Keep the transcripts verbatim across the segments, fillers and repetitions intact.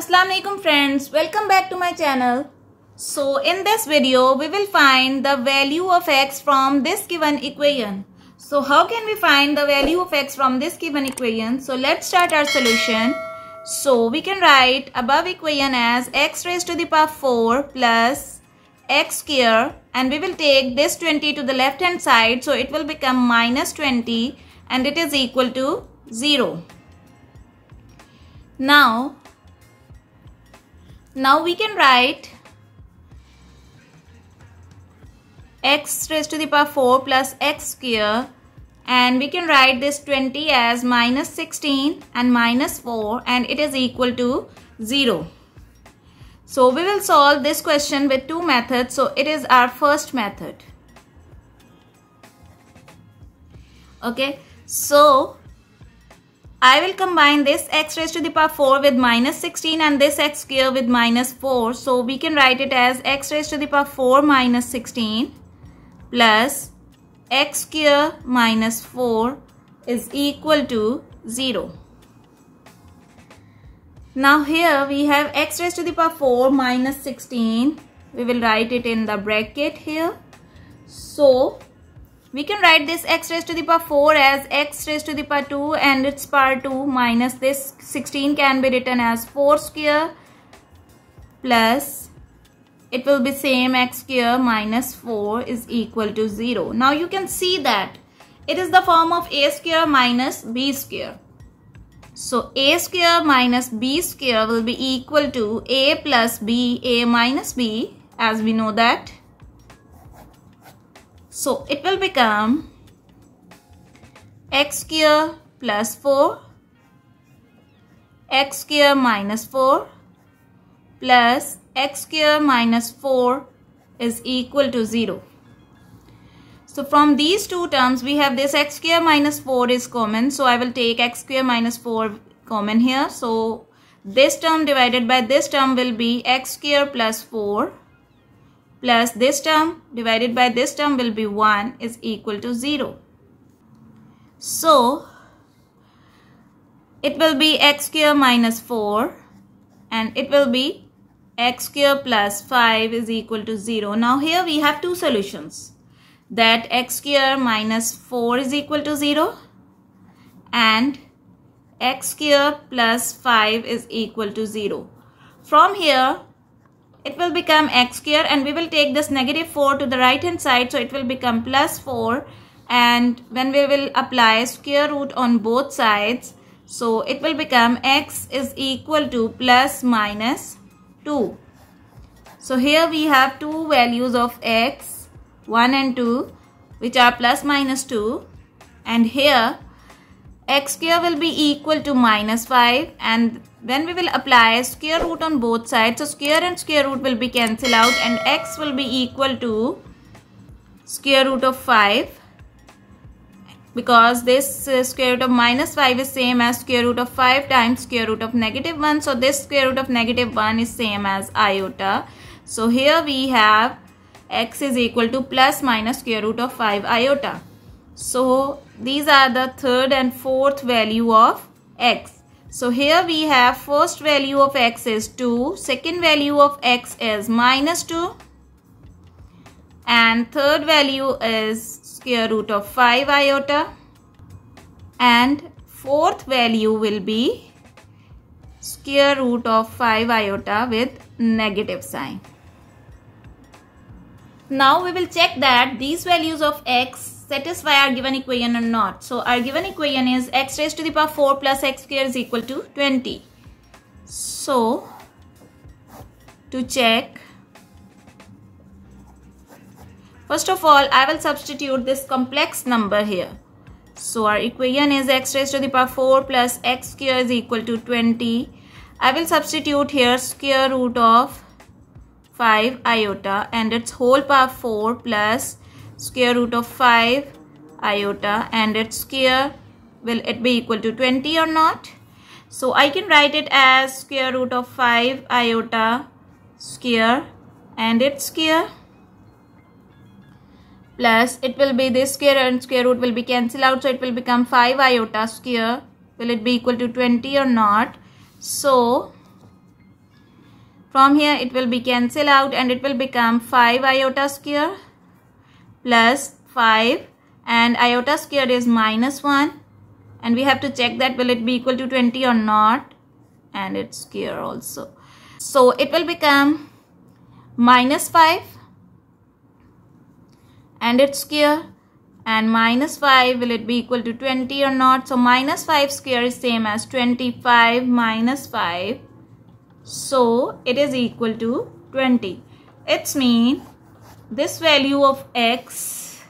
Assalamu alaikum friends, welcome back to my channel. So in this video we will find the value of x from this given equation. So how can we find the value of x from this given equation? So let's start our solution. So we can write above equation as x raised to the power four plus x square, and we will take this twenty to the left hand side, so it will become minus twenty and it is equal to zero. Now Now we can write x raised to the power four plus x square, and we can write this twenty as minus sixteen and minus four, and it is equal to zero. So we will solve this question with two methods. So it is our first method. Okay, so I will combine this x raised to the power four with minus sixteen and this x square with minus four. So we can write it as x raised to the power four minus sixteen plus x square minus four is equal to zero. Now here we have x raised to the power four minus sixteen. We will write it in the bracket here. So we can write this x raised to the power four as x raised to the power two and its power two, minus this sixteen can be written as four square plus, it will be same x square minus four is equal to zero. Now you can see that it is the form of a square minus b square. So a square minus b square will be equal to a plus b, a minus b, as we know that. So it will become x square plus four, x square minus four plus x square minus four is equal to zero. So from these two terms we have this x square minus four is common. So I will take x square minus four common here. So this term divided by this term will be x square plus four. Plus this term divided by this term will be one is equal to zero. So it will be x square minus four and it will be x square plus five is equal to zero. Now here we have two solutions, that x square minus four is equal to zero and x square plus five is equal to zero. From here it will become x square and we will take this negative four to the right hand side, so it will become plus four, and when we will apply square root on both sides, so it will become x is equal to plus minus two. So here we have two values of x, one and two, which are plus minus two, and here x square will be equal to minus five, and when we will apply square root on both sides, so square and square root will be cancelled out and x will be equal to square root of five, because this uh, square root of minus five is same as square root of five times square root of negative one. So this square root of negative one is same as iota. So here we have x is equal to plus minus square root of five iota. So these are the third and fourth value of x. So here we have first value of x is two, second value of x is minus two, and third value is square root of five iota, and fourth value will be square root of five iota with negative sign. Now we will check that these values of x satisfy our given equation or not. So our given equation is x raised to the power four plus x square is equal to twenty. So to check, first of all I will substitute this complex number here. So our equation is x raised to the power four plus x square is equal to twenty. I will substitute here square root of five iota and its whole power four plus square root of five iota and its square, will it be equal to twenty or not? So I can write it as square root of five iota square and its square plus, it will be this square and square root will be cancelled out, so it will become five iota square. Will it be equal to twenty or not? So From here it will be cancelled out and it will become five iota square plus five, and iota square is minus one, and we have to check that will it be equal to twenty or not, and it's square also. So it will become minus five and its square, and minus five, will it be equal to twenty or not? So minus five square is same as twenty-five minus five. So it is equal to twenty. It means this value of x,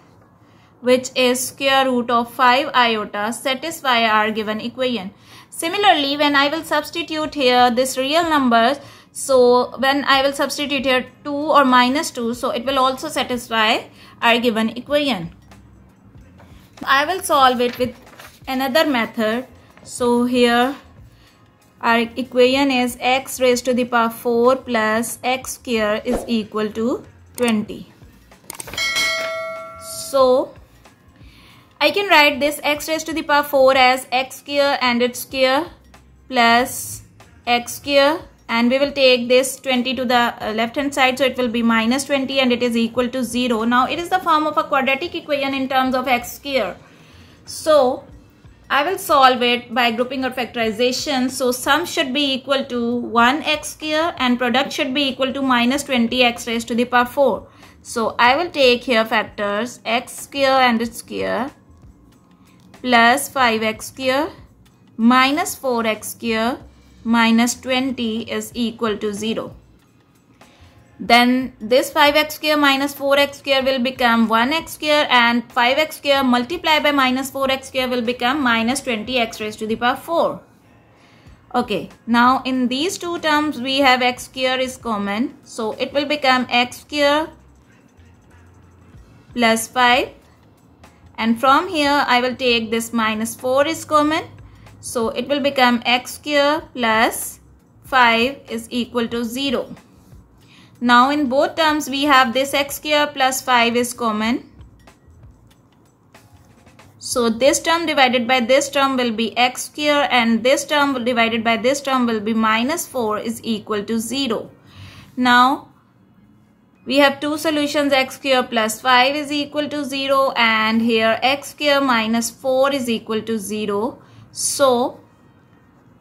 which is square root of five iota, satisfy our given equation. Similarly, when I will substitute here this real numbers, so when I will substitute here two or minus two, so it will also satisfy our given equation. I will solve it with another method. So here our equation is x raised to the power four plus x square is equal to twenty. So I can write this x raised to the power four as x square and its square plus x square, and we will take this twenty to the left hand side, so it will be minus twenty and it is equal to zero. Now it is the form of a quadratic equation in terms of x square. So I will solve it by grouping or factorization. So sum should be equal to one x square and product should be equal to minus twenty x raised to the power four. So I will take here factors x square and its square plus five x square minus four x square minus twenty is equal to zero. Then this five x square minus four x square will become one x square, and five x square multiplied by minus four x square will become minus twenty x raised to the power four. Okay, now in these two terms we have x square is common, so it will become x square plus five, and from here I will take this minus four is common. So it will become x square plus five is equal to zero. Now in both terms we have this x square plus five is common. So this term divided by this term will be x square, and this term divided by this term will be minus four is equal to zero. Now we have two solutions, x square plus five is equal to zero, and here x square minus four is equal to zero. So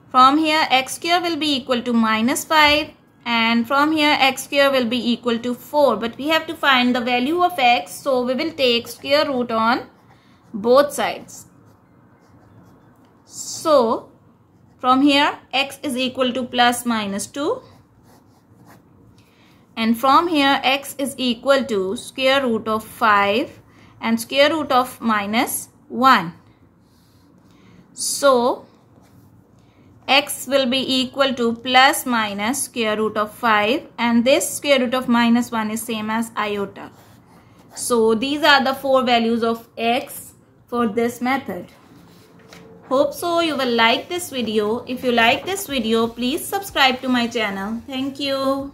from here x square will be equal to minus five, and from here x square will be equal to four, but we have to find the value of x, so we will take square root on both sides. So from here x is equal to plus minus two, and from here x is equal to square root of five and square root of minus one. So x will be equal to plus minus square root of five, and this square root of minus one is same as iota. So these are the four values of x for this method. Hope so you will like this video. If you like this video, please subscribe to my channel. Thank you.